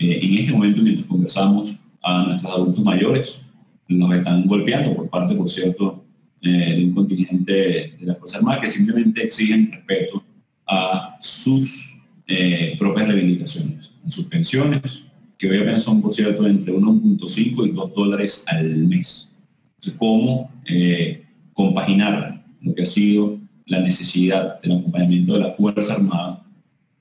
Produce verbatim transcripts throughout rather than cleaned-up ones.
eh, en este momento, mientras conversamos, a nuestros adultos mayores nos están golpeando por parte, por cierto, eh, de un contingente de las Fuerzas Armadas que simplemente exigen respeto a sus eh, propias reivindicaciones, a sus pensiones, que hoy apenas son, por cierto, entre uno punto cinco y dos dólares al mes. Entonces, ¿cómo eh, compaginar lo que ha sido la necesidad del acompañamiento de la Fuerza Armada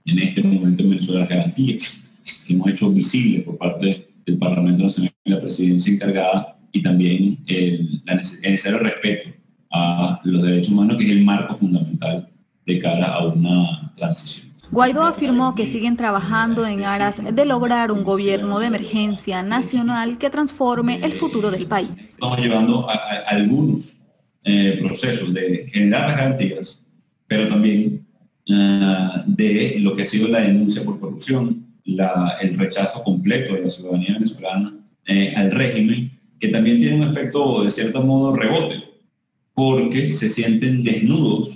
en este momento en Venezuela? Las garantías que hemos hecho visibles por parte del Parlamento Nacional y la presidencia encargada, y también el, la neces- el necesario respeto a los derechos humanos, que es el marco fundamental de cara a una transición. Guaidó afirmó que siguen trabajando en aras de lograr un gobierno de emergencia nacional que transforme el futuro del país. Estamos llevando a, a algunos eh, procesos de generar las garantías, pero también uh, de lo que ha sido la denuncia por corrupción, la, el rechazo completo de la ciudadanía venezolana eh, al régimen, que también tiene un efecto, de cierto modo, rebote, porque se sienten desnudos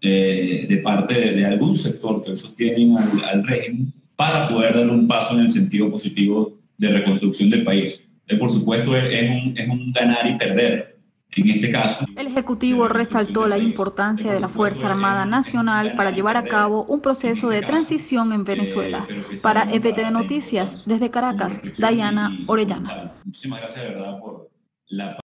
Eh, de parte de, de algún sector que sostienen al, al régimen, para poder dar un paso en el sentido positivo de reconstrucción del país. Eh, por supuesto, es, es, un, es un ganar y perder en este caso. El Ejecutivo resaltó la importancia de la Fuerza Armada Nacional para llevar a cabo un proceso de transición en Venezuela. Para F T V Noticias, desde Caracas, Dayana Orellana. Muchísimas gracias, de verdad, por la